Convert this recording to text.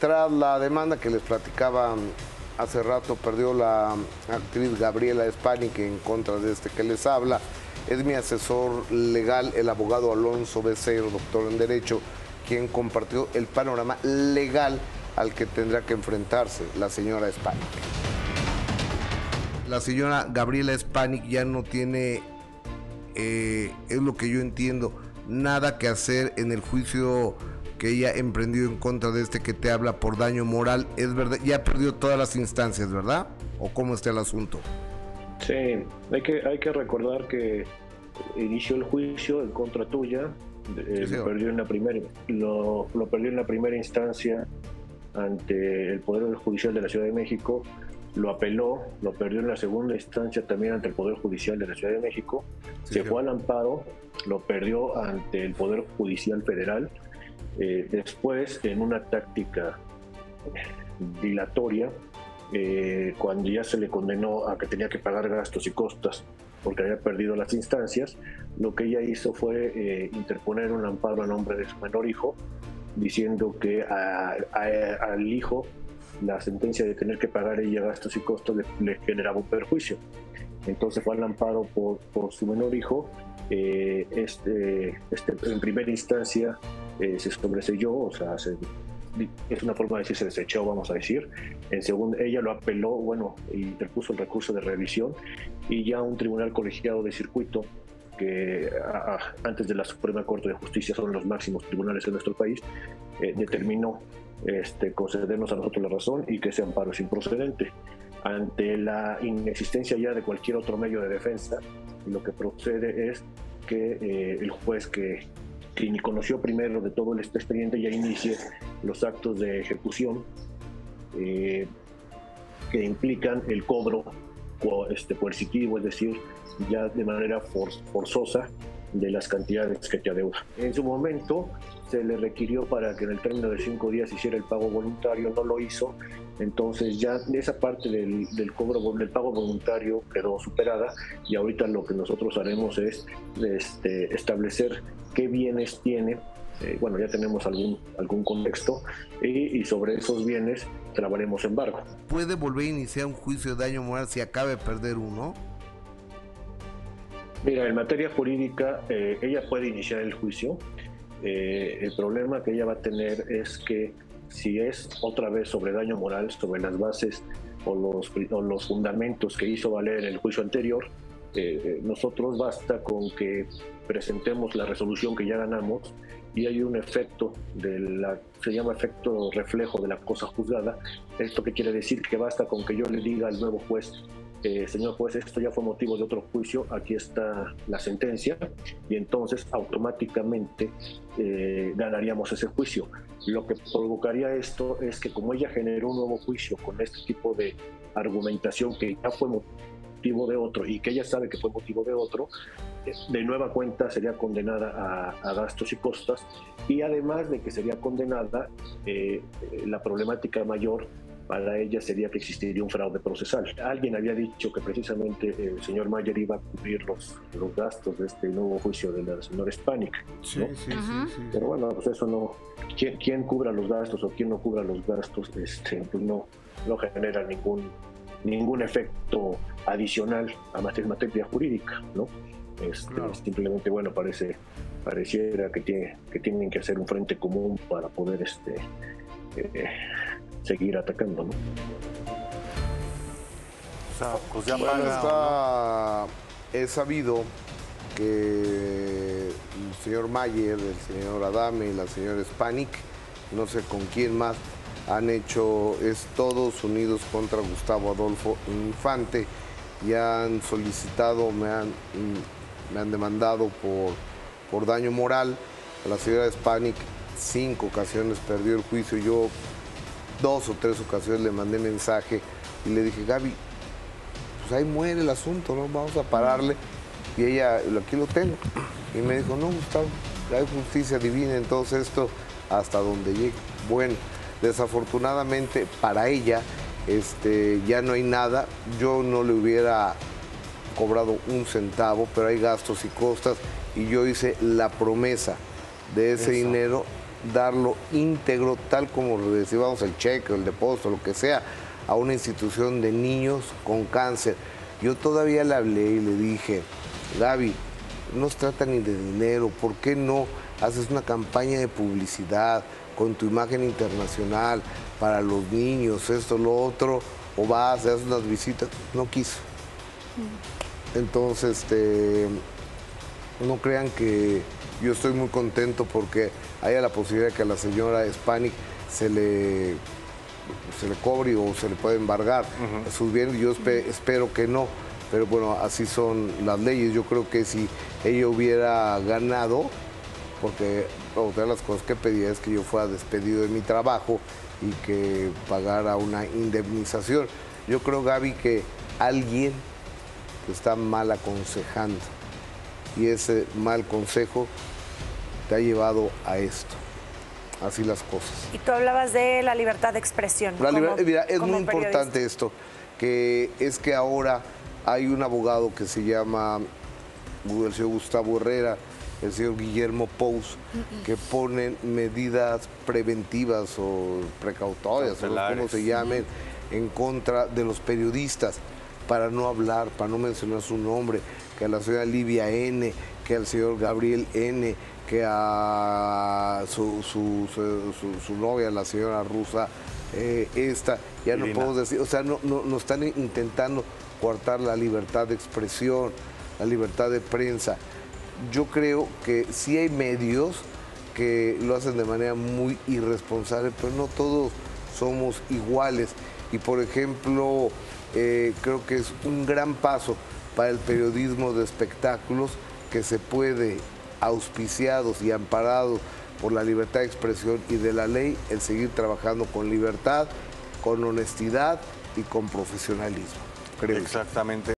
Tras la demanda que les platicaba hace rato, perdió la actriz Gabriela Spanic en contra de este que les habla. Es mi asesor legal, el abogado Alonso Becerro, doctor en Derecho, quien compartió el panorama legal al que tendrá que enfrentarse la señora Spanic. La señora Gabriela Spanic ya no tiene, es lo que yo entiendo, nada que hacer en el juicio que ella emprendió en contra de este que te habla por daño moral. Es verdad, ya perdió todas las instancias, ¿verdad? ¿O cómo está el asunto? Sí, hay que recordar que inició el juicio en contra tuya, sí, lo perdió en la primera instancia ante el Poder Judicial de la Ciudad de México, lo apeló, lo perdió en la segunda instancia también ante el Poder Judicial de la Ciudad de México, sí, se fue al amparo, lo perdió ante el Poder Judicial Federal, después en una táctica dilatoria, cuando ya se le condenó a que tenía que pagar gastos y costas porque había perdido las instancias, lo que ella hizo fue interponer un amparo a nombre de su menor hijo, diciendo que al hijo la sentencia de tener que pagar ella gastos y costos le generaba un perjuicio. Entonces fue al amparo por su menor hijo. En primera instancia se sobreseyó, o sea, es una forma de decir, se desechó, vamos a decir. En segundo, ella lo apeló, bueno, interpuso el recurso de revisión, y ya un tribunal colegiado de circuito, que antes de la Suprema Corte de Justicia son los máximos tribunales en nuestro país, determinó concedernos a nosotros la razón y que ese amparo es improcedente. Ante la inexistencia ya de cualquier otro medio de defensa, lo que procede es que el juez que conoció primero de todo este expediente ya inicie los actos de ejecución que implican el cobro coercitivo, es decir, ya de manera forzosa de las cantidades que te adeuda. En su momento se le requirió para que en el término de 5 días hiciera el pago voluntario, no lo hizo, entonces ya esa parte del pago voluntario quedó superada, y ahorita lo que nosotros haremos es establecer qué bienes tiene, bueno, ya tenemos algún contexto, y sobre esos bienes trabaremos embargo. ¿Puede volver a iniciar un juicio de daño moral si acaba de perder uno? Mira, en materia jurídica ella puede iniciar el juicio. El problema que ella va a tener es que si es otra vez sobre daño moral, sobre las bases o los fundamentos que hizo valer en el juicio anterior, nosotros basta con que presentemos la resolución que ya ganamos, y hay un efecto, se llama efecto reflejo de la cosa juzgada. ¿Esto qué quiere decir? Que basta con que yo le diga al nuevo juez, señor juez, esto ya fue motivo de otro juicio, aquí está la sentencia, y entonces automáticamente ganaríamos ese juicio. Lo que provocaría esto es que, como ella generó un nuevo juicio con este tipo de argumentación que ya fue motivo de otro, y que ella sabe que fue motivo de otro, de nueva cuenta sería condenada a gastos y costas, y además de que sería condenada, la problemática mayor para ella sería que existiría un fraude procesal. Alguien había dicho que precisamente el señor Mayer iba a cubrir los gastos de este nuevo juicio de la señora Spanic, ¿no? Sí. Pero bueno, pues eso no. ¿Quién cubra los gastos o quién no cubra los gastos? Pues no genera ningún efecto adicional a materia jurídica, ¿no? Claro. Simplemente, bueno, pareciera que tienen que hacer un frente común para poder seguir atacando, ¿no? O sea, pues ya es sabido que el señor Mayer, el señor Adame y la señora Spanic, no sé con quién más, han hecho todos unidos contra Gustavo Adolfo Infante, y han solicitado, me han demandado por daño moral. A la señora Spanic 5 ocasiones perdió el juicio. Yo 2 o 3 ocasiones le mandé mensaje y le dije, Gaby, pues ahí muere el asunto, ¿no? Vamos a pararle. Y ella, aquí lo tengo. Y me dijo, no, Gustavo, hay justicia divina en todo esto, hasta donde llegue. Bueno, desafortunadamente para ella ya no hay nada. Yo no le hubiera cobrado un centavo, pero hay gastos y costas, y yo hice la promesa de ese dinero darlo íntegro, tal como recibamos el cheque, el depósito, lo que sea, a una institución de niños con cáncer. Yo todavía le hablé y le dije, Gaby, no se trata ni de dinero, ¿por qué no haces una campaña de publicidad con tu imagen internacional para los niños, esto, lo otro, o vas, haces unas visitas? No quiso. Entonces, no crean que yo estoy muy contento porque haya la posibilidad de que a la señora Spanic se le cobre o se le puede embargar sus bienes. Yo espero que no, pero bueno, así son las leyes. Yo creo que si ella hubiera ganado, porque otra de las cosas que pedía es que yo fuera despedido de mi trabajo y que pagara una indemnización. Yo creo, Gaby, que alguien te está mal aconsejando y ese mal consejo te ha llevado a esto. Así las cosas. Y tú hablabas de la libertad de expresión. Mira, es muy importante esto, que es que ahora hay un abogado que se llama el señor Gustavo Herrera, el señor Guillermo Pous, que ponen medidas preventivas o precautorias, o como se llamen, en contra de los periodistas, para no hablar, para no mencionar su nombre, que a la señora Livia N., que al señor Gabriel N., que a su novia, la señora rusa, ya Irina. No podemos decir, o sea, no están intentando coartar la libertad de expresión, la libertad de prensa. Yo creo que sí hay medios que lo hacen de manera muy irresponsable, pero no todos somos iguales. Y por ejemplo, creo que es un gran paso para el periodismo de espectáculos que se puede, auspiciados y amparados por la libertad de expresión y de la ley, el seguir trabajando con libertad, con honestidad y con profesionalismo. Creo. Exactamente.